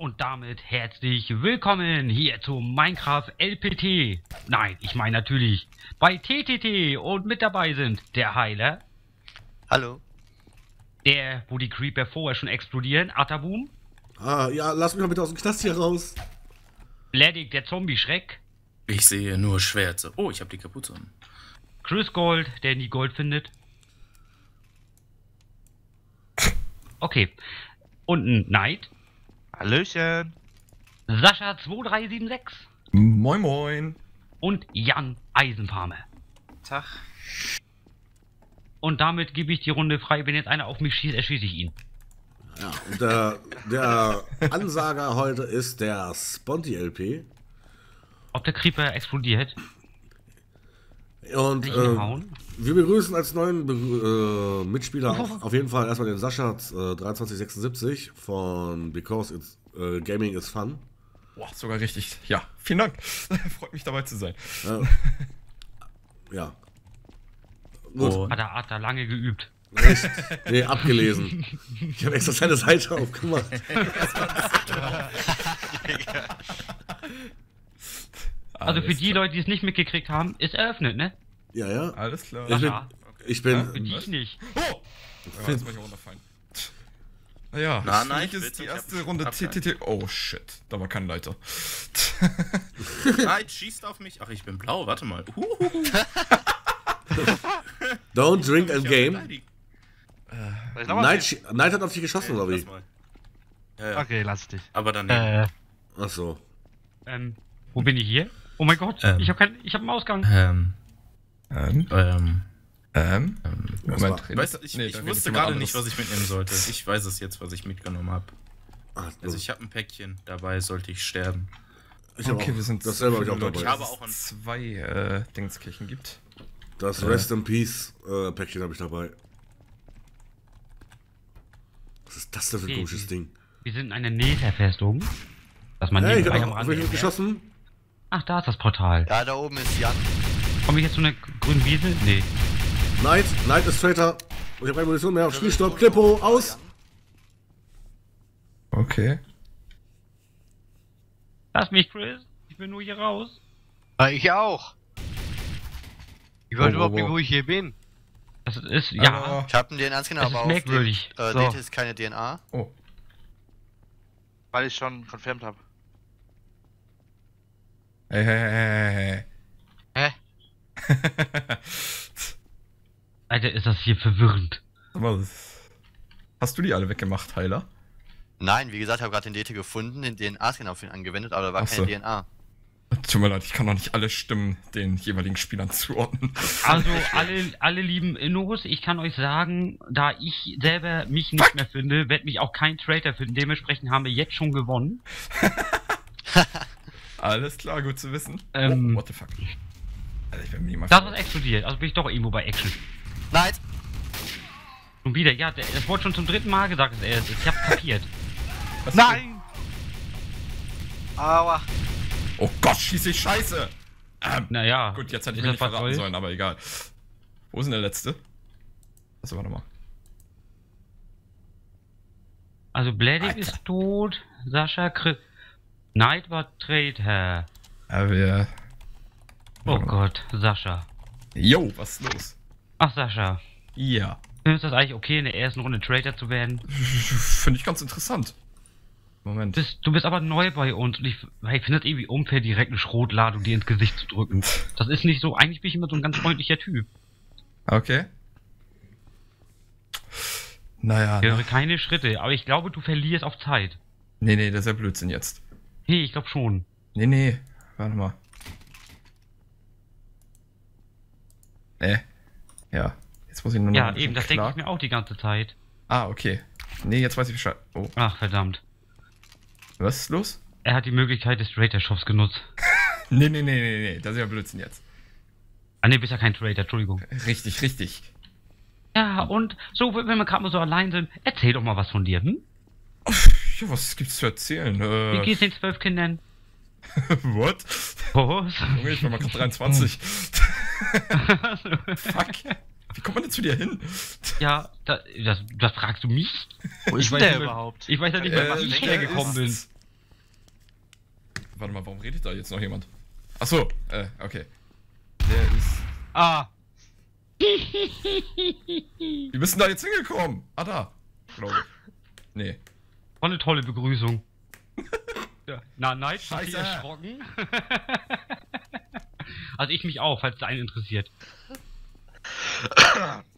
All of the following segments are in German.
Und damit herzlich willkommen hier zu Minecraft LPT. Nein, ich meine natürlich bei TTT. Und mit dabei sind der Heiler. Hallo. Der, wo die Creeper vorher schon explodieren, Attaboom. Ah, ja, lass mich mal bitte aus dem Knast hier raus. Bladic, der Zombie-Schreck. Ich sehe nur Schwärze. Oh, ich habe die Kapuze an. Chris Gold, der nie Gold findet. Okay. Und ein Knight. Hallöchen. Sascha 2376. Moin moin. Und Jan Eisenfarmer. Tag. Und damit gebe ich die Runde frei. Wenn jetzt einer auf mich schießt, erschieße ich ihn. Ja, und der Ansager heute ist der Sponti LP. Ob der Creeper explodiert? Und wir begrüßen als neuen Mitspieler auf jeden Fall erstmal den Sascha 2376 von Because it's Gaming is Fun. Boah, sogar richtig. Ja, vielen Dank. Freut mich dabei zu sein. Ja. Gut. Oh. Hat er lange geübt. Echt? Nee, abgelesen. Ich habe extra seine Seite aufgemacht. Also für die Leute, die es nicht mitgekriegt haben, ist eröffnet, ne? Ja, ja. Alles klar. Ich bin nicht. Oh! Ja, jetzt bin ich runterfallen. Naja, nein, ich ist die erste Runde TTT. Oh shit, da war kein Leiter. Leid schießt auf mich. Ach, ich bin blau, warte mal. Don't drink and game. Knight hat auf dich geschossen, glaube ich. Okay, lass dich. Aber dann. Ach so. Wo bin ich hier? Oh mein Gott, ich hab einen Ausgang. Moment. Ich wusste gerade nicht, was ich mitnehmen sollte. Ich weiß es jetzt, was ich mitgenommen habe. Also ich habe ein Päckchen dabei, sollte ich sterben. Okay, wir sind selber dabei. Ich habe auch zwei Dingskirchen gibt. Das Rest in Peace Päckchen habe ich dabei. Was ist das denn für ein komisches Ding? Wir sind in einer Nähverfestung. Dass man hey, ich hab geschossen. Ach, da ist das Portal. Ja, da oben ist Jan. Komm ich jetzt zu einer grünen Wiese? Nee. Knight ist Traitor. Ich hab keine Munition mehr auf Spielstopp. Klippo, aus! Okay. Lass mich, Chris. Ich will nur hier raus. Ja, ich auch. Ich weiß überhaupt nicht, wo ich hier bin. Das ist, ja. Ich hab einen DNA-Scanner, aber auch so. Ist keine DNA. Oh. Weil ich schon confirmed habe. Hä? Alter, ist das hier verwirrend. Was? Hast du die alle weggemacht, Heiler? Nein, wie gesagt, ich habe gerade den DT gefunden, den DNA-Scanner auf ihn angewendet, aber da war keine DNA. Tut mir leid, ich kann doch nicht alle Stimmen den jeweiligen Spielern zuordnen. Also, alle lieben Innos, ich kann euch sagen, da ich selber mich nicht mehr finde, wird mich auch kein Traitor finden. Dementsprechend haben wir jetzt schon gewonnen. Alles klar, gut zu wissen. What the fuck? Also ich bin niemals. Das ist explodiert, also bin ich doch irgendwo bei Action. Nein! Schon wieder, ja, das wurde schon zum dritten Mal gesagt, ich hab's kapiert. Was? Nein! Aua! Oh Gott, schieße ich scheiße! Naja. Gut, jetzt hätte ich mich nicht verraten sollen, aber egal. Wo ist denn der letzte? Achso, warte mal. Also Bladic ist tot, Sascha Chris. Knight war Traitor. Aber ja. Oh Gott, Sascha. Jo, was ist los? Ach, Sascha. Ja. Ist das eigentlich okay, in der ersten Runde Traitor zu werden? Finde ich ganz interessant. Moment. Du bist aber neu bei uns und ich finde das irgendwie unfair, direkt eine Schrotladung dir ins Gesicht zu drücken. Das ist nicht so, eigentlich bin ich immer so ein ganz freundlicher Typ. Okay. Naja. Ich höre keine Schritte, aber ich glaube, du verlierst auf Zeit. Nee, das ist ja Blödsinn jetzt. Nee, ich glaube schon. Nee, warte mal. Ja. Jetzt muss ich nur noch ein bisschen eben, das denke ich mir auch die ganze Zeit. Ah, okay. Nee, jetzt weiß ich Bescheid. Oh. Ach, verdammt. Was ist los? Er hat die Möglichkeit des Traitor-Shops genutzt. Nee, das ist ja Blödsinn jetzt. Ah ne, bist ja kein Traitor, Entschuldigung. Richtig. Ja, und so, wenn wir gerade mal so allein sind, erzähl doch mal was von dir, hm? Ja, was gibt's zu erzählen? Wie geht's den 12 Kindern? What? Oh. Junge, ich bin mal gerade 23. Fuck. Wie kommt man denn zu dir hin? Ja, das fragst du mich? Wo ist der überhaupt? Ich weiß ja nicht, was ich hergekommen bin. Warte mal, warum redet da jetzt noch jemand? Achso, okay. Der ist... Ah! Wir müssen da jetzt hingekommen! Ah, da! Glaube ich. Nee. War eine tolle Begrüßung. Ja. Na, Neid, hat sich erschrocken. Also ich mich auch, falls es einen interessiert.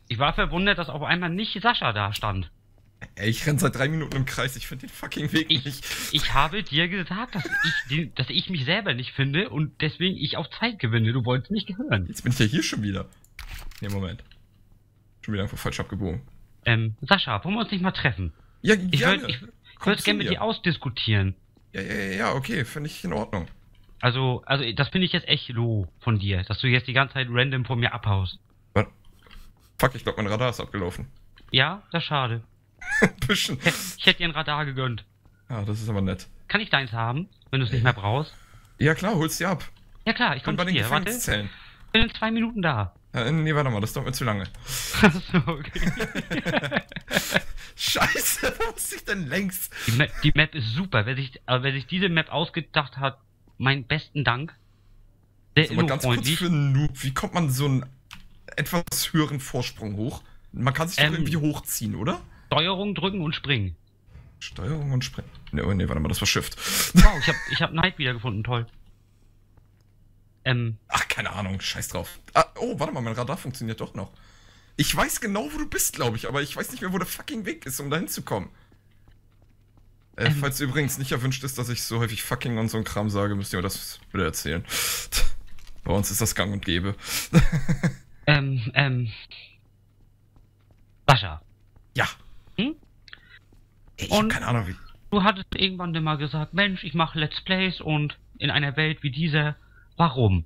Ich war verwundert, dass auf einmal nicht Sascha da stand. Ey, ich renn seit 3 Minuten im Kreis, ich finde den fucking Weg nicht. Ich habe dir gesagt, dass ich mich selber nicht finde und deswegen ich auch Zeit gewinne. Du wolltest mich hören. Jetzt bin ich ja hier schon wieder. Nee, Moment. Schon wieder einfach falsch abgebogen. Sascha, wollen wir uns nicht mal treffen? Ja, gerne. Ich würde gerne mit dir ausdiskutieren. Ja, okay, finde ich in Ordnung. Also das finde ich jetzt echt low von dir, dass du jetzt die ganze Zeit random von mir abhaust. Was? Fuck, ich glaube, mein Radar ist abgelaufen. Ja, das ist schade. Bisschen. Ich hätte dir ein Radar gegönnt. Ah, das ist aber nett. Kann ich deins haben, wenn du es nicht mehr brauchst? Ja klar, holst dir ab. Ja klar, ich komme bei den Gefängniszellen. Bin in 2 Minuten da. Ja, nee, warte mal, das dauert mir zu lange. Achso, okay. Scheiße, wo muss ich denn längst? Die Map ist super. Wer sich diese Map ausgedacht hat, meinen besten Dank. Sehr also, ganz kurz für einen Noob, wie kommt man so einen etwas höheren Vorsprung hoch? Man kann sich doch irgendwie hochziehen, oder? Steuerung drücken und springen. Steuerung und springen. Nee, warte mal, das war Shift. Wow, ich hab Neid wiedergefunden, toll. Ach, keine Ahnung, scheiß drauf. Ah, oh, warte mal, mein Radar funktioniert doch noch. Ich weiß genau, wo du bist, glaube ich, aber ich weiß nicht mehr, wo der fucking Weg ist, um da hinzukommen. Falls übrigens nicht erwünscht ist, dass ich so häufig fucking und so ein Kram sage, müsst ihr mir das wieder erzählen. Bei uns ist das gang und gäbe. Sascha. Ja. Hm? Ich hab keine Ahnung wie. Du hattest irgendwann mal gesagt, Mensch, ich mache Let's Plays und in einer Welt wie dieser. Warum?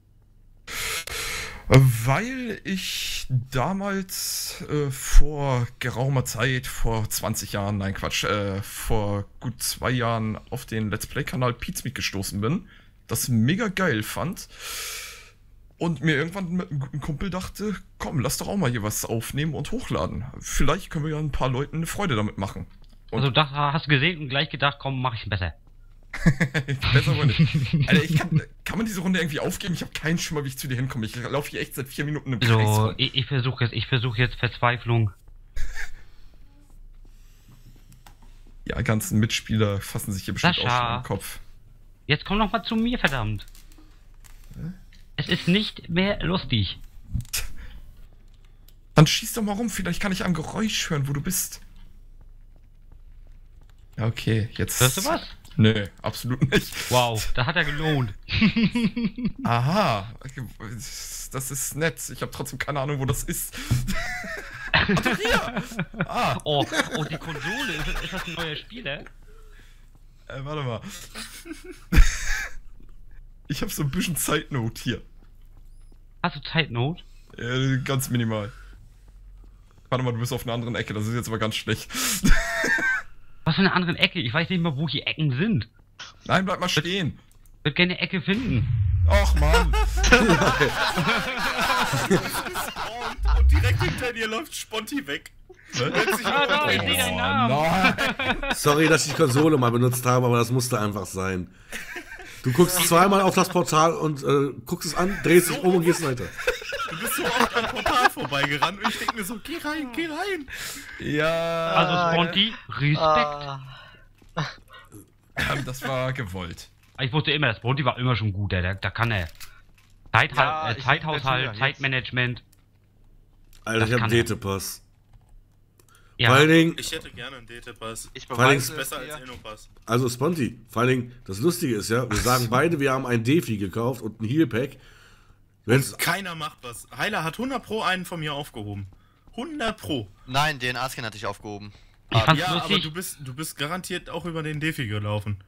Weil ich damals vor geraumer Zeit, vor 20 Jahren, nein Quatsch, vor gut 2 Jahren auf den Let's Play-Kanal PietSmiet gestoßen bin, das mega geil fand und mir irgendwann mit einem guten Kumpel dachte, komm, lass doch auch mal hier was aufnehmen und hochladen. Vielleicht können wir ja ein paar Leuten eine Freude damit machen. Und also das hast du gesehen und gleich gedacht, komm, mach ich besser. Besser aber nicht. Alter, kann man diese Runde irgendwie aufgeben? Ich habe keinen Schimmer, wie ich zu dir hinkomme. Ich laufe hier echt seit 4 Minuten im Kreis. So, ich versuche jetzt Verzweiflung. Ja, ganzen Mitspieler fassen sich hier bestimmt Sascha, auch schon im Kopf. Jetzt komm noch mal zu mir, verdammt. Es ist nicht mehr lustig. Dann schieß doch mal rum, vielleicht kann ich ein Geräusch hören, wo du bist. Ja, okay, jetzt... Hörst du was? Nee, absolut nicht. Wow, da hat er gelohnt. Aha, das ist nett. Ich habe trotzdem keine Ahnung, wo das ist. Ah. Oh, die Konsole, ist das ein neuer Spieler? Warte mal. Ich habe so ein bisschen Zeitnot hier. Hast du Zeitnot? Ganz minimal. Warte mal, du bist auf einer anderen Ecke, das ist jetzt aber ganz schlecht. Was für eine andere Ecke? Ich weiß nicht mal, wo die Ecken sind. Nein, bleib mal stehen. Ich würde gerne eine Ecke finden. Och, Mann. Und direkt hinter dir läuft Sponti weg. Sorry, dass ich die Konsole mal benutzt habe, aber das musste einfach sein. Du guckst zweimal auf das Portal und guckst es an, drehst dich um und gehst weiter. Du bist so oft am Portal vorbeigerannt und ich denke mir so, geh rein, geh rein. Ja. Also Sponti, Respekt. Das war gewollt. Ich wusste immer, das Sponti war immer schon gut, da kann er. Zeithaushalt, Zeitmanagement. Alter, ich hab DT-Pass. Ja. Vor allen Dingen, ich hätte gerne einen DT-Pass. Ich beweise es besser als Enopass. Also Sponti, vor allen Dingen, das Lustige ist ja, wir sagen beide, wir haben einen Defi gekauft und einen Heal-Pack. Wenn's keiner macht was. Heiler hat 100 Pro einen von mir aufgehoben. 100 Pro. Nein, den Asken hatte ich aufgehoben. Ja, aber du bist garantiert auch über den Defi gelaufen.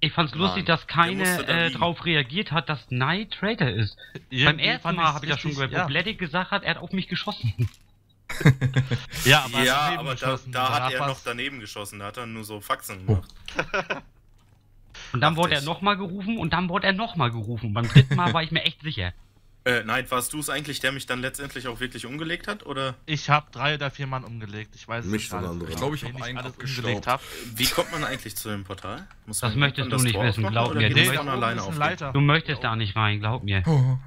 Ich fand's lustig, dass keiner drauf reagiert hat, dass Neid Traitor ist. Beim ersten Mal habe ich das schon gehört, wo Bladic gesagt hat, er hat auf mich geschossen. Ja, aber, ja, aber da hat er noch daneben geschossen, da hat er nur so Faxen gemacht. Und dann wurde er nochmal gerufen und dann wurde er nochmal gerufen. Beim dritten Mal war ich mir echt sicher. Nein, warst du es eigentlich, der mich dann letztendlich auch wirklich umgelegt hat, oder? Ich habe 3 oder 4 Mann umgelegt, ich weiß nicht. Ich glaube, ich habe einen umgelegt. Wie kommt man eigentlich zu dem Portal? Muss das möchtest du nicht wissen, glaub mir. Du möchtest da nicht rein, glaub mir. Oh.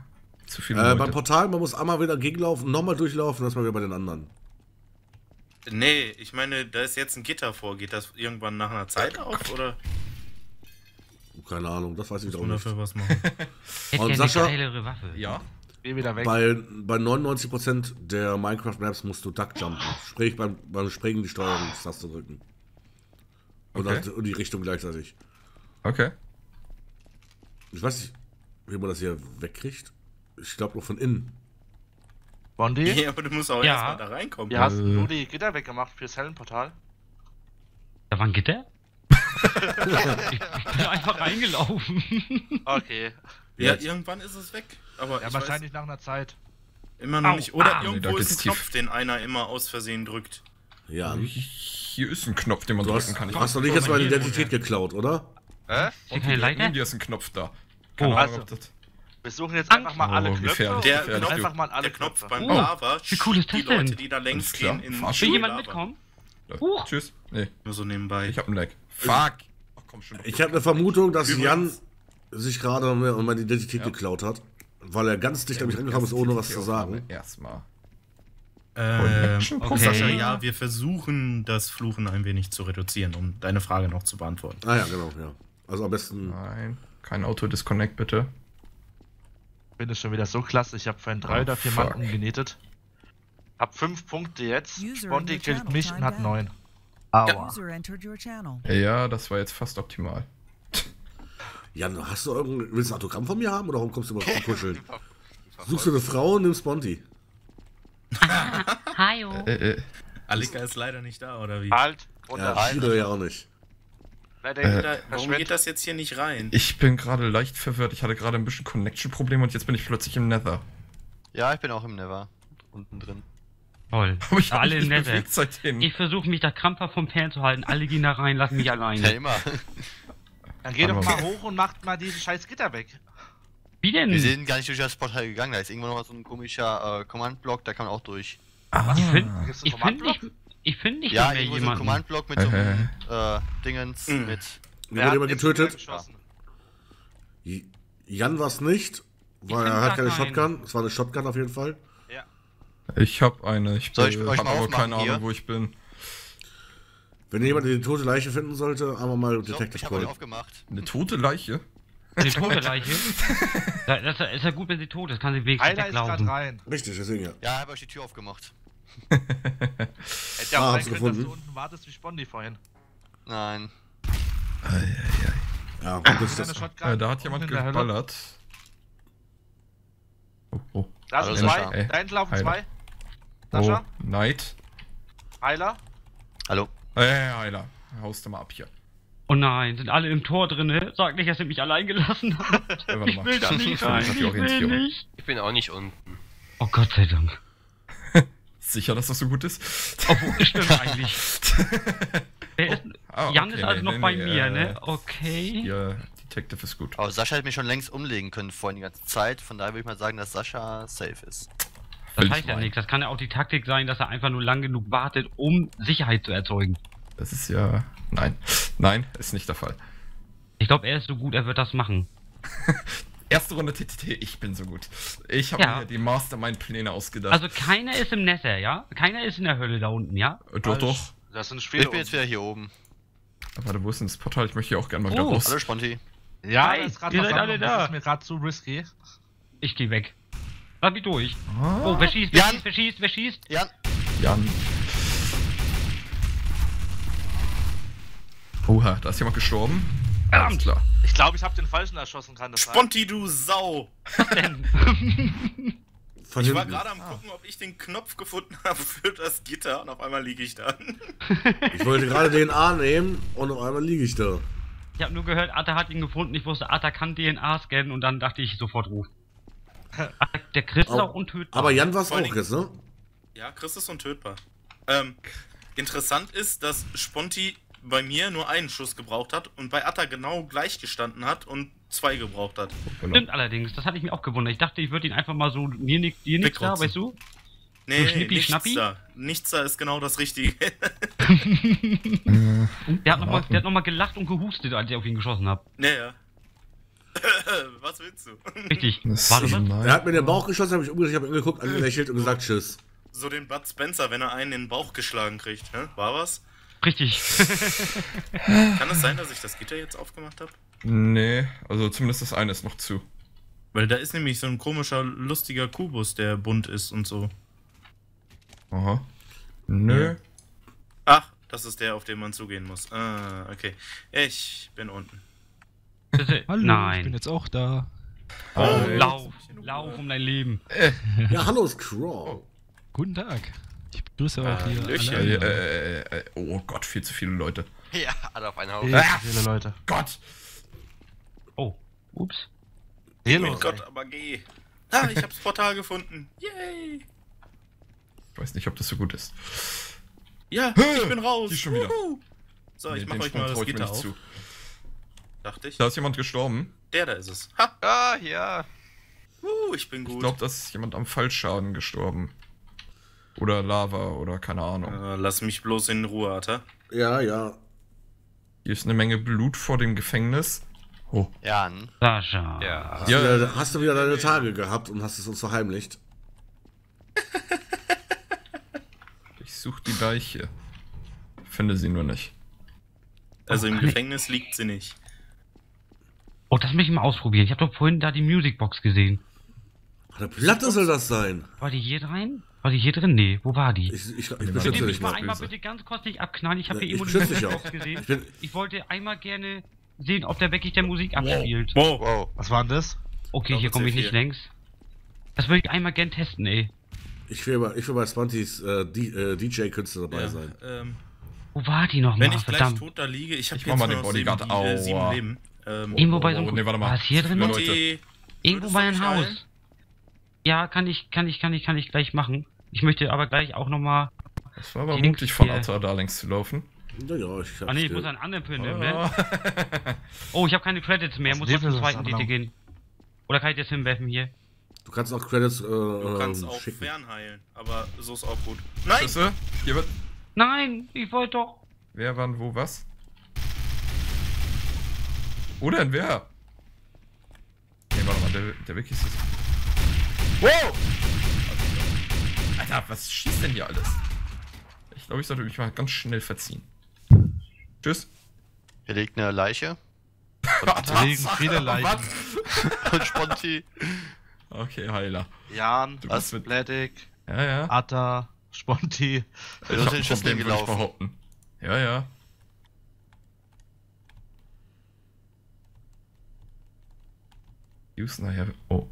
Zu viele Leute. Beim Portal, man muss einmal wieder gegenlaufen, nochmal durchlaufen, dass man wieder bei den anderen. Nee, ich meine, da ist jetzt ein Gitter vor. Geht das irgendwann nach einer Zeit auf, oder? Keine Ahnung, das weiß ich auch nicht. Was machen. Und Sascha, ja, wieder weg. Bei 99% der Minecraft-Maps musst du Duckjumpen, sprich beim Springen die Steuerungstaste drücken. Und okay, dann die Richtung gleichzeitig. Okay. Ich weiß nicht, wie man das hier wegkriegt. Ich glaube, nur von innen. Bondi? Ja, aber du musst auch erstmal da reinkommen. Ja, hast du die Gitter weggemacht fürs Hellenportal? Da waren Gitter? Ich bin einfach reingelaufen. Okay. Ja, irgendwann ist es weg. Aber ja, wahrscheinlich nach einer Zeit. Immer noch nicht. Oder irgendwo ist ein Knopf, den einer immer aus Versehen drückt. Ja. Hier ist ein Knopf, den man drücken kann. Du hast doch nicht jetzt meine Identität geklaut, oder? Hä? Hier ist ein Knopf da. Keine Ahnung, ob das... Wir suchen jetzt einfach mal alle Knöpfe. Der Knopf beim Lava. Wie cool ist das denn? Die Leute, die da längs gehen, in Lava. Will jemand mitkommen? Tschüss. Nee. Nur so nebenbei. Ich hab einen Lag. Fuck! Ach, komm schon, ich habe eine Vermutung, dass übrigens Jan sich gerade meine Identität geklaut hat, weil er ganz dicht an mich rangekommen ist, ohne was zu sagen. Erstmal. Okay. Sascha, ja, wir versuchen das Fluchen ein wenig zu reduzieren, um deine Frage noch zu beantworten. Ah ja, genau, ja. Also am besten... Nein, kein Auto-Disconnect, bitte. Ich finde es schon wieder so klasse, ich habe vorhin 3 oder 4 Mann umgenietet. Hab 5 Punkte jetzt, Sponti killt mich und hat 9. Aua. Ja, das war jetzt fast optimal. Jan, hast du willst du ein Autogramm von mir haben oder warum kommst du mal zum Kuscheln? Suchst du eine Frau und nimmst Sponti. Hallo. Alika ist leider nicht da, oder wie? Halt. Oder halt. Ja, auch nicht. Warum geht das jetzt hier nicht rein? Ich bin gerade leicht verwirrt. Ich hatte gerade ein bisschen Connection-Problem und jetzt bin ich plötzlich im Nether. Ja, ich bin auch im Nether. Unten drin. Toll. Ich alle im Nether. Ich versuche mich da krampfhaft vom Pferd zu halten. Alle gehen da rein, lassen mich alleine. Ja, immer. Dann geh doch mal hoch und macht mal diesen scheiß Gitter weg. Wie denn? Wir sind gar nicht durch das Portal gegangen. Da ist irgendwo noch so ein komischer Command-Block, da kann man auch durch. Was? Ich finde nicht. Ich finde nicht mehr jemanden. Ja, irgendwo so ein Command-Block mit so einem Dingens mit... Wer hat immer getötet? Jan war es nicht, weil er hat keine Shotgun. Es war eine Shotgun auf jeden Fall. Ich hab eine, ich hab aber keine Ahnung, wo ich bin. Wenn jemand eine tote Leiche finden sollte, einmal mal Detective Call. Eine tote Leiche? Eine tote Leiche? Das ist ja gut, wenn sie tot ist, kann sie wenigstens weglaufen. Richtig, deswegen ja. Ja, hab euch die Tür aufgemacht. Hätte ja auch sein können, dass du unten wartest wie Sponti vorhin. Nein. Ja, da hat jemand geballert. Oh. Da sind 2, da hinten laufen 2. Sascha? Oh, Neid. Heiler? Hallo. Hey, Heiler. Haust du mal ab hier. Oh nein, sind alle im Tor drinne? Sag nicht, dass ihr mich allein gelassen habt. Ich will da nicht rein. Ich bin auch nicht unten. Oh Gott sei Dank. Sicher, dass das so gut ist? Obwohl, stimmt eigentlich. Jan ist also noch bei mir, ne? Okay. Ja. Detective ist gut. Oh, Sascha hätte mich schon längst umlegen können vorhin die ganze Zeit, von daher würde ich mal sagen, dass Sascha safe ist. Das heißt ja nichts, das kann ja auch die Taktik sein, dass er einfach nur lang genug wartet, um Sicherheit zu erzeugen. Das ist ja... Nein. Nein, ist nicht der Fall. Ich glaube, er ist so gut, er wird das machen. Erste Runde TTT, ich bin so gut. Ich habe mir die Mastermind-Pläne ausgedacht. Also keiner ist im Nether, ja? Keiner ist in der Hölle da unten, ja? Doch, doch. Das sind Spiele. Ich bin jetzt wieder hier oben. Warte, wo ist denn das Portal? Ich möchte hier auch gerne mal wieder raus. Hallo Sponti. Ja, ihr seid alle da. Das ist mir gerade zu risky. Ich geh weg. Lass mich durch. Oh, wer schießt, wer schießt? Jan. Oha, da ist jemand gestorben. Verdammt. Klar. Ich glaube, ich habe den Falschen erschossen, kann das sein? Sponti, du Sau! Ich war gerade am gucken, ob ich den Knopf gefunden habe für das Gitter und auf einmal liege ich da. Ich wollte gerade DNA nehmen und auf einmal liege ich da. Ich habe nur gehört, Atta hat ihn gefunden. Ich wusste, Atta kann DNA scannen und dann dachte ich sofort ruf. Der Chris ist auch untötbar. Aber Jan war es auch, Chris, ne? Ja, Chris ist untötbar. Interessant ist, dass Sponti bei mir nur einen Schuss gebraucht hat und bei Atta genau gleich gestanden hat und zwei gebraucht hat. Stimmt allerdings, das hatte ich mir auch gewundert. Ich dachte, ich würde ihn einfach mal so, hier nichts da, weißt du? Nee, so schnippi, nichts schnappi. Da. Nichts da ist genau das Richtige. Der hat nochmal gelacht und gehustet, als ich auf ihn geschossen habe. Naja. Was willst du? Richtig. Warte mal. Er hat mir in den Bauch geschossen, habe ich umgedreht, ich habe ihn geguckt, angelächelt und gesagt Tschüss. So den Bud Spencer, wenn er einen in den Bauch geschlagen kriegt, ne? War was? Richtig. Kann es sein, dass ich das Gitter jetzt aufgemacht habe? Nee, also zumindest das eine ist noch zu. Weil da ist nämlich so ein komischer, lustiger Kubus, der bunt ist und so. Aha. Nö. Ach, das ist der, auf den man zugehen muss. Ah, okay. Ich bin unten. Hallo, nein. Ich bin jetzt auch da. Oh, lauf, lauf um dein Leben. Ja, hallo Scrawl. Guten Tag. Ich grüße auch hier. Oh Gott, viel zu viele Leute. Ja, alle auf einen Haufen. Viel zu viele Leute. Gott. Oh, ups. Hello, oh Gott, aber geh. Ah, ich hab's Portal gefunden. Yay. Ich weiß nicht, ob das so gut ist. Ja, ich bin raus. Hier schon wieder. So, nee, ich mach euch mal das Gitter auf. Zu. Dachte ich. Da ist jemand gestorben. Der da ist es. Ha. Ah, ja. Ich bin gut. Ich glaube, da ist jemand am Fallschaden gestorben. Oder Lava oder keine Ahnung. Lass mich bloß in Ruhe, Atta. Ja, ja. Hier ist eine Menge Blut vor dem Gefängnis. Oh. Jan. Sascha. Ja. Ja. Hast du wieder deine Tage gehabt und hast es uns verheimlicht. Ich suche die Leiche. Finde sie nur nicht. Also im Gefängnis liegt sie nicht. Oh, das möchte ich mal ausprobieren. Ich habe doch vorhin da die Musicbox gesehen. Eine Platte soll das sein. War die hier rein? War die hier drin? Nee, wo war die? Ich beschütze dich mal. Einmal bitte ganz kurz nicht abknallen. Ich habe hier eben die Musicbox gesehen. Ich wollte einmal gerne sehen, ob der wirklich der Musik abspielt. Wow, wow. Was war denn das? Okay, hier komme ich nicht längs. Das würde ich einmal gern testen, ey. Ich will bei Spontis DJ-Künstler dabei sein. Wo war die nochmal? Wenn ich gleich tot da liege, ich habe jetzt mal den Bodyguard 7 Leben. Irgendwo bei so einem... Nee, warte mal. Was hier drin? Irgendwo bei einem Haus. Ja, kann ich gleich machen. Ich möchte aber gleich auch nochmal... Das war aber mutig von Atta da längs zu laufen. Ja, ich hab's ich muss einen anderen Pin nehmen, ne? Oh, ich habe keine Credits mehr. Muss jetzt zum zweiten DT gehen. Oder kann ich das hinwerfen hier? Du kannst auch Credits du kannst auch fernheilen, aber so ist auch gut. Nein! Schüsse, hier wird... Nein, ich wollte doch... Wer, wann, wo, was? Wo denn, wer? Nee, warte mal, der Wiki ist jetzt... Wow! Alter, was schießt denn hier alles? Ich glaube, ich sollte mich mal ganz schnell verziehen. Tschüss. Hier liegt eine Leiche. Hier liegen viele Leichen. Und Sponti. Okay, Heiler. Jan, Bladic, Atta, Sponti. Ich hab den Schuss gelaufen. Ja, ja. Use nachher. Oh.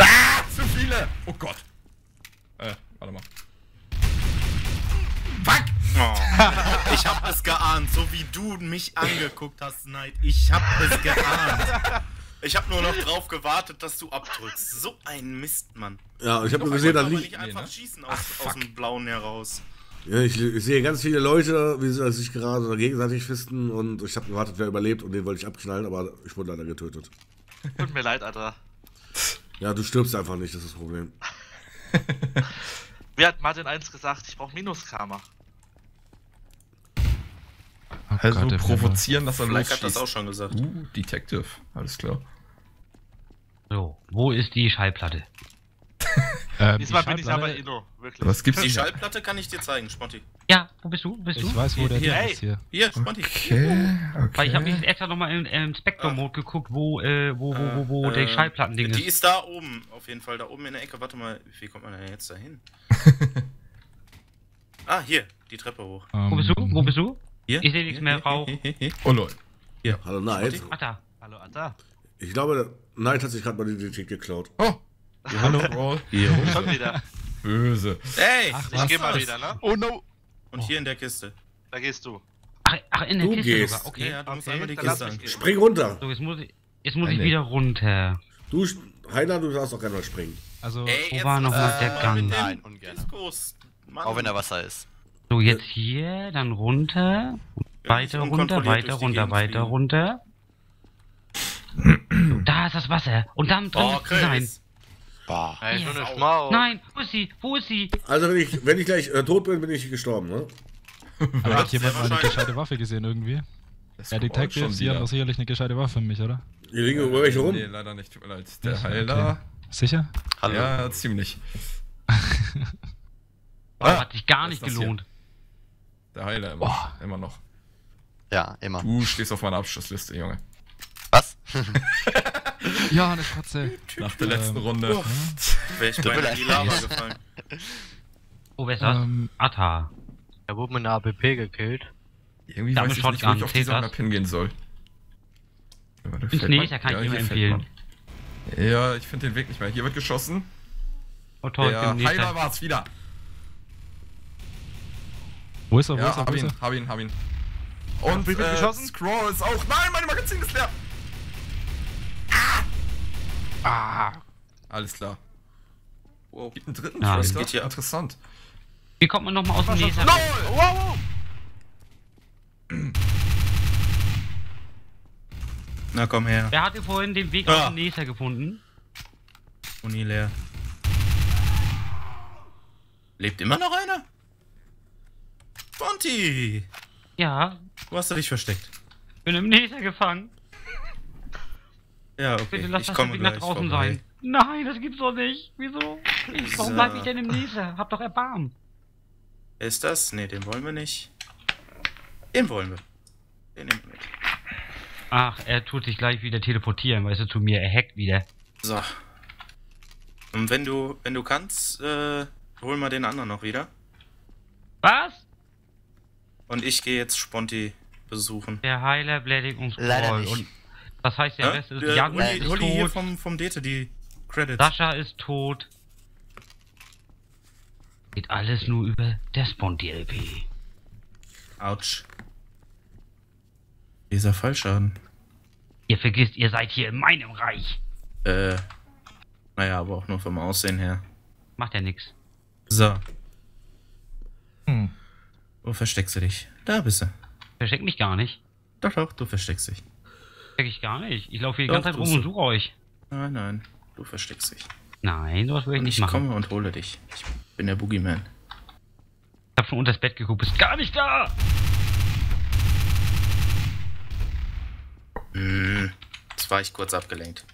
Ah, zu viele! Oh Gott. Warte mal. Fuck! Oh. Ich hab es geahnt, so wie du mich angeguckt hast, Neid. Ich hab es geahnt. Ich hab nur noch drauf gewartet, dass du abdrückst. So ein Mist, Mann. Ja, ich hab nur gesehen, da liegt... Ich einfach schießen aus dem Blauen heraus. Ja, ich sehe ganz viele Leute, wie sie sich gerade gegenseitig fisten und ich hab gewartet, wer überlebt und den wollte ich abknallen, aber ich wurde leider getötet. Tut mir leid, Alter. Ja, du stirbst einfach nicht, das ist das Problem. Mir hat Martin 1 gesagt, ich brauche Minus-Karma. Also Gott, provozieren, dass er losschießt. Hat das auch schon gesagt. Detective, alles klar. So, wo ist die Schallplatte? Diesmal bin ich aber Inno, wirklich. Was gibt's die Schallplatte kann ich dir zeigen, Sponti. Ja, wo bist du? Ich weiß, wo der ist hier. Hier, Sponti. Okay, okay. Weil ich habe jetzt extra nochmal im Spectrum-Mode geguckt, wo der Schallplatten-Ding ist. Die ist da oben, auf jeden Fall, da oben in der Ecke. Warte mal, wie kommt man denn jetzt da hin? Ah, hier, die Treppe hoch. Wo bist du? Wo bist du? Hier? Ich sehe nichts mehr, Rauch. Oh Leute. Hier, hallo Neid. Hallo Atta. Ich glaube, Neid hat sich gerade mal die Identität geklaut. Oh! Hallo, Roll. Hier, schon wieder. Böse. Ey, ich geh mal wieder, ne? Oh no. Und hier in der Kiste. Da gehst du. Ach in der Kiste sogar. Okay, ja, du musst einfach die Kiste an. Spring runter. So, jetzt muss ich wieder runter. Du, Heiler, du darfst auch gerne mal springen. Also, ey, wo war nochmal der Gang? Nein, ungern. Auch wenn da Wasser ist. So, jetzt hier, dann runter. Weiter runter, weiter runter, weiter runter. Da ist das Wasser. Und dann drin sein. Boah. Hey, so eine Schmau. Nein, wo ist sie? Wo ist sie? Also, wenn ich gleich tot bin, bin ich gestorben, ne? Aber hat jemand mal eine gescheite Waffe gesehen irgendwie? Ja, die Tactics, die haben doch sicherlich eine gescheite Waffe für mich, oder? Hier liegen über welche rum? Nee, leider nicht. Tut mir leid. Der Heiler. Sicher? Hallo. Ja, ziemlich. Hat sich gar nicht gelohnt. Der Heiler immer noch. Ja, immer. Du stehst auf meiner Abschlussliste, Junge. Was? Ja, eine Schratze. Nach der letzten Runde. Wäre ich beinahe in die Lava gefallen. Oh, wer ist das? Atta. Er wurde mit einer ABP gekillt. Irgendwie weiß ich nicht, wo ich auf dieser Map hingehen soll. Nee, da kann ich nicht empfehlen. Ja, ich finde den Weg nicht mehr. Hier wird geschossen. Oh toll, der Heiler war's wieder. Wo ist er? Wo ist er? Hab ihn. Und wie wird geschossen? Scrawl ist auch. Nein, meine Magazin ist leer. Ah! Alles klar. Wow. Gibt einen dritten Schuss, das geht hier interessant. Hier kommt man nochmal aus dem Nether. No! Wow! Na komm her. Wer hatte vorhin den Weg aus dem Nether gefunden? Uni leer. Lebt immer noch einer? Sponti! Ja. Wo hast du dich versteckt? Bin im Nether gefangen. Ja, okay. Bitte lass das Weg nach draußen sein. Nein, das gibt's doch nicht. Wieso? Warum bleib ich denn im Nether? Hab doch Erbarmen. Ist das? Ne, den wollen wir nicht. Den wollen wir. Den nehmen wir mit. Ach, er tut sich gleich wieder teleportieren, weißt du, zu mir. Er hackt wieder. So. Und wenn du kannst, hol mal den anderen noch wieder. Was? Und ich gehe jetzt Sponti besuchen. Der Heiler, Bladic und Scroll. Und das heißt, der Rest ist Jan ist tot. Hol die hier vom Dete die Credits. Sascha ist tot. Geht alles nur über der Sponti LP. Autsch. Dieser Fallschaden. Ihr vergisst, ihr seid hier in meinem Reich. Naja, aber auch nur vom Aussehen her. Macht ja nix. So. Hm. Wo versteckst du dich? Da bist du. Versteck mich gar nicht. Doch, du versteckst dich. Versteck ich gar nicht. Ich laufe hier die ganze Zeit rum und suche euch. Nein, du versteckst dich. Nein, sowas will ich nicht machen. Ich komme und hole dich. Ich bin der Boogeyman. Ich hab schon unter das Bett geguckt, bist gar nicht da! Jetzt war ich kurz abgelenkt.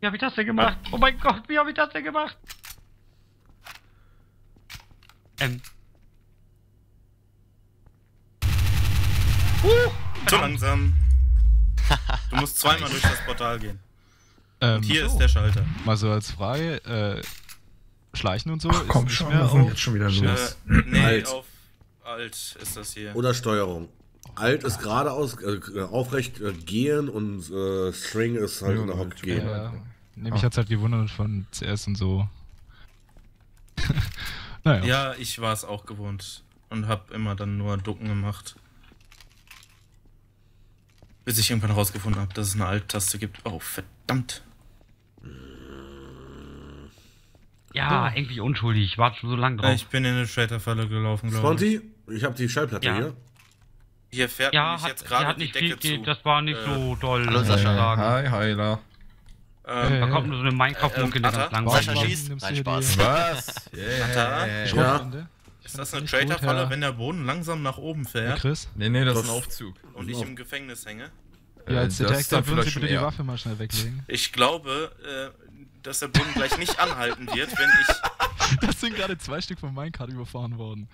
Wie hab ich das denn gemacht? Oh mein Gott, wie hab ich das denn gemacht? Zu langsam. Du musst zweimal durch das Portal gehen. Und hier ist der Schalter. Mal so als Frage, Schleichen und so. Ach, komm schon, wir sind jetzt schon wieder los. Nee, auf Alt ist das hier. Oder Steuerung. Alt ist geradeaus, aufrecht gehen und String ist halt nach oben gehen. Nee, mich hat's halt gewundert von CS und so. Naja. Ja, ich war's auch gewohnt und hab immer dann nur Ducken gemacht. Bis ich irgendwann rausgefunden habe, dass es eine Alt-Taste gibt. Oh, verdammt. Ja, irgendwie unschuldig. Ich warte schon so lange drauf. Ich bin in eine Traitor-Falle gelaufen, glaube ich. Sponti, ich habe die Schallplatte hier. Hier fährt mich jetzt gerade die Decke zu. Das war nicht so doll. Hallo Sascha. Hi, Heiler. Da kommt nur so eine Minecraft-Munke, der ganz langsam. Sascha schießt. Nein, Spaß. Was? Ja. Ist das eine Traitor-Falle, wenn der Boden langsam nach oben fährt? Chris? Nee, das ist ein Aufzug. Und ich im Gefängnis hänge? Ja, als Detektor würden Sie bitte die Waffe mal schnell weglegen. Ich glaube, dass der Boden gleich nicht anhalten wird, wenn ich... Das sind gerade 2 Stück von Minecraft überfahren worden.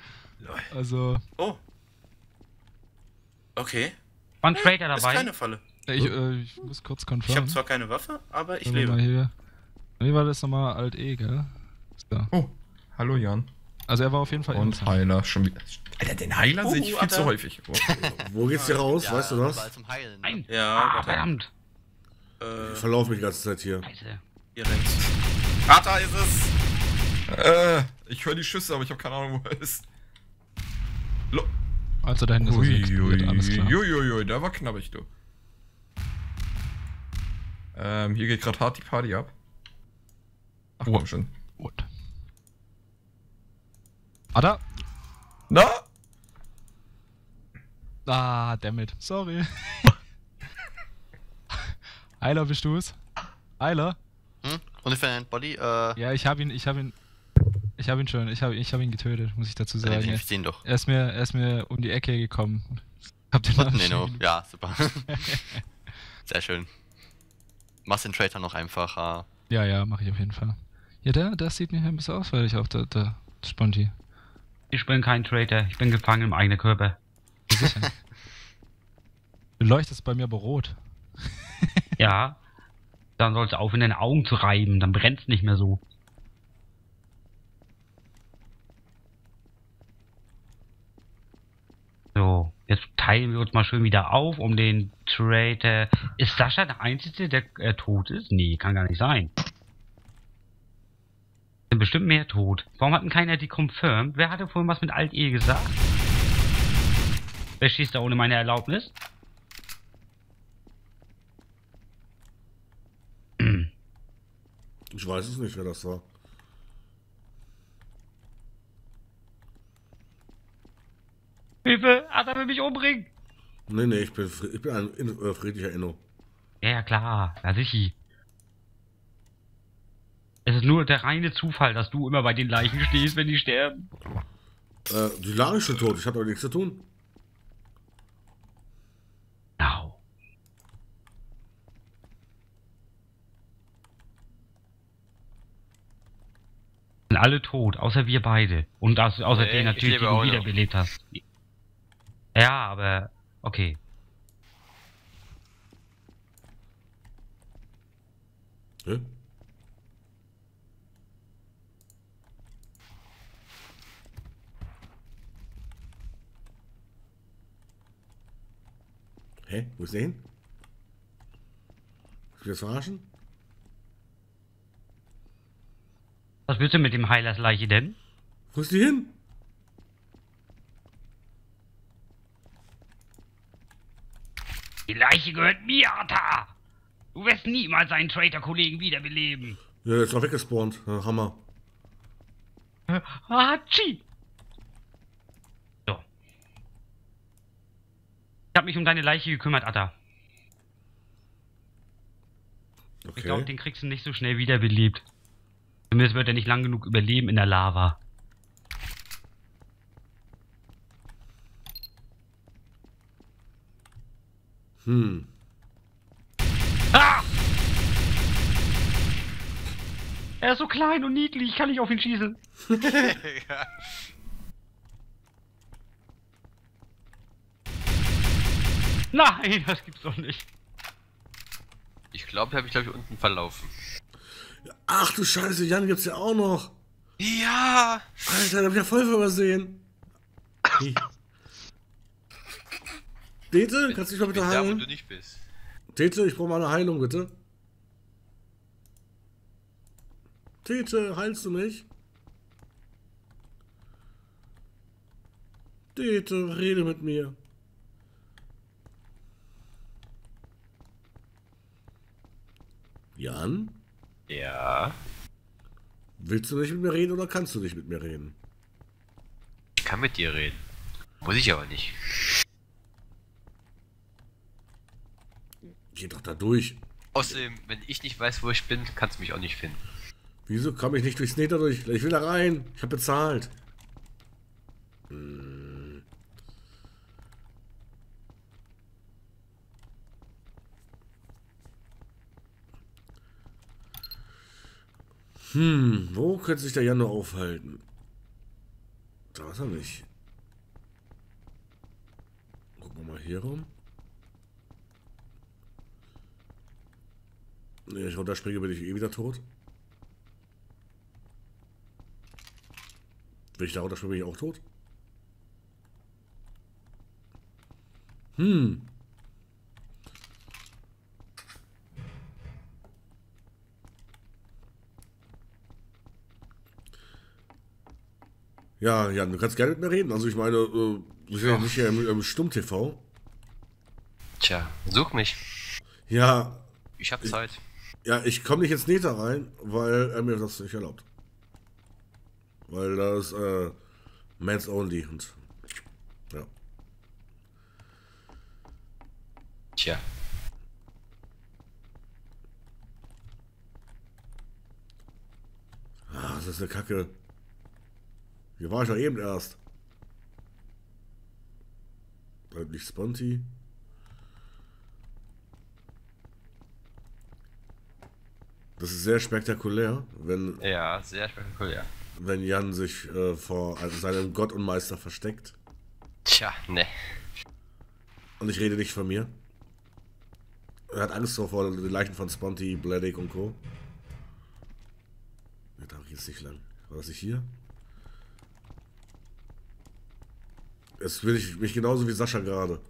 Also... Oh. Okay. War ein Traitor dabei? Ist keine Falle. Ich muss kurz konfirmen. Ich habe zwar keine Waffe, aber ich lebe. Wie war das nochmal? Alt-E, gell? So. Oh, hallo Jan. Also er war auf jeden Fall... Und Heiler schon wieder. Alter, den Heiler sehe ich viel zu häufig. Wo geht's hier raus, weißt du was? Zum Heilen. Nein. Ja, verdammt. Ich verlauf mich die ganze Zeit hier. Scheiße. Hier rechts. Kata ist es! Ich höre die Schüsse, aber ich habe keine Ahnung, wo er ist. Also da hinten ist es explodiert, alles klar. Uiuiui, da war knappig, du. Hier geht gerade hart die Party ab. Ach, komm schon. What? Ada? Na? Ah, dammit. Sorry. Eiler, bist du's? Eiler? Hm? Und ich ein Body? Ja, ich hab ihn getötet, muss ich dazu sagen. Ja, ich den doch. Er ist mir um die Ecke gekommen. Hab den Namen. Ja, super. Sehr schön. Machst den Traitor noch einfacher. Ja, ja, mach ich auf jeden Fall. Ja, der sieht mir ein bisschen ausweilig auf, der Sponti. Ich bin kein Traitor, ich bin gefangen im eigenen Körper. Sicher. Du leuchtest bei mir aber rot. Ja, dann sollst du auf in den Augen zu reiben, dann brennt's nicht mehr so. So, jetzt teilen wir uns mal schön wieder auf, um den Traitor... Ist Sascha der Einzige, der tot ist? Nee, kann gar nicht sein. Sind bestimmt mehr tot. Warum hatten keiner die confirmed? Wer hatte vorhin was mit Alt-E gesagt? Wer schießt da ohne meine Erlaubnis? Ich weiß es nicht, wer das war. Hilfe! Ada will mich umbringen! Nee, nee, ich bin ein friedlicher Inno. Ja, klar, na sicher. Es ist nur der reine Zufall, dass du immer bei den Leichen stehst, wenn die sterben. Die Leiche ist schon tot, ich hab aber nichts zu tun. Au. Sind alle tot, außer wir beide. Und außer den natürlich, den du wiederbelebt hast. Ja, aber... Okay. Hä? Hä? Wo ist der hin? Willst du das verarschen? Was willst du mit dem Heilers Leiche denn? Wo ist die hin? Die Leiche gehört mir, Atta! Du wirst niemals einen Traitor-Kollegen wiederbeleben. Ja, jetzt ist auch weggespawnt. Ja, Hammer. Hatschi! So. Ich hab mich um deine Leiche gekümmert, Atta. Okay. Ich glaube, den kriegst du nicht so schnell wiederbelebt. Zumindest wird er nicht lang genug überleben in der Lava. Hm. Ah! Er ist so klein und niedlich, ich kann nicht auf ihn schießen. Ja. Nein, das gibt's doch nicht. Ich glaube, ich hab unten verlaufen. Ach du Scheiße, Jan gibt's ja auch noch. Ja. Alter, da hab ich ja voll übersehen. Hey. Dete, kannst du dich mal bitte heilen? Da, wo du nicht bist. Dete, ich brauche mal eine Heilung, bitte. Dete, heilst du mich? Dete, rede mit mir. Jan? Ja? Willst du nicht mit mir reden oder kannst du nicht mit mir reden? Ich kann mit dir reden. Muss ich aber nicht. Geh doch da durch. Außerdem, wenn ich nicht weiß, wo ich bin, kannst du mich auch nicht finden. Wieso komme ich nicht durchs Nether durch? Ich will da rein. Ich habe bezahlt. Hm. Hm, wo könnte sich der Jan noch aufhalten? Da ist er nicht. Gucken wir mal hier rum. Wenn ich runterspringe, bin ich eh wieder tot. Wenn ich da runterspringe, bin ich auch tot. Hm. Ja, Jan, du kannst gerne mit mir reden. Also ich meine, Ich bin ja nicht hier im Stumm-TV. Tja, such mich. Ja. Ich hab Zeit. Ja, ich komme nicht ins Nether rein, weil mir das nicht erlaubt. Weil das Mans Only und ja. Tja. Ah, das ist eine Kacke. Hier war ich doch eben erst. Bleibt nicht Sponti. Das ist sehr spektakulär, wenn... Ja, sehr spektakulär. Wenn Jan sich vor seinem Gott und Meister versteckt. Tja, ne. Und ich rede nicht von mir. Er hat Angst vor den Leichen von Sponti, Bladic und Co. Ja, da geht's nicht lang. War das nicht hier? Jetzt will ich mich genauso wie Sascha gerade.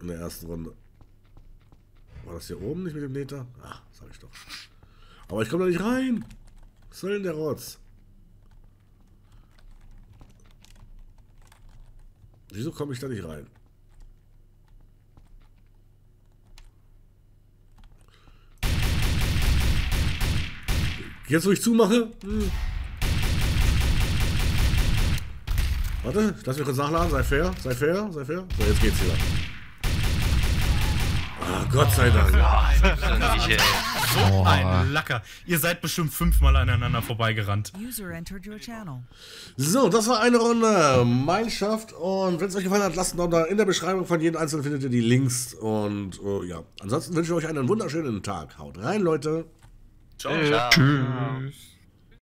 In der ersten Runde. War das hier oben nicht mit dem Nether? Ach, sag ich doch. Aber ich komme da nicht rein. Was soll denn der Rotz? Wieso komme ich da nicht rein? Jetzt, wo ich zumache? Hm. Warte, lass mich kurz nachladen. Sei fair, sei fair, sei fair. So, jetzt geht's wieder. Oh, Gott sei Dank. So ein Lacker. Ihr seid bestimmt 5-mal aneinander vorbeigerannt. So, das war eine Runde Minecraft. Und wenn es euch gefallen hat, lasst einen Daumen da. In der Beschreibung von jedem Einzelnen findet ihr die Links. Und ja, ansonsten wünsche ich euch einen wunderschönen Tag. Haut rein, Leute. Ciao. Tschüss.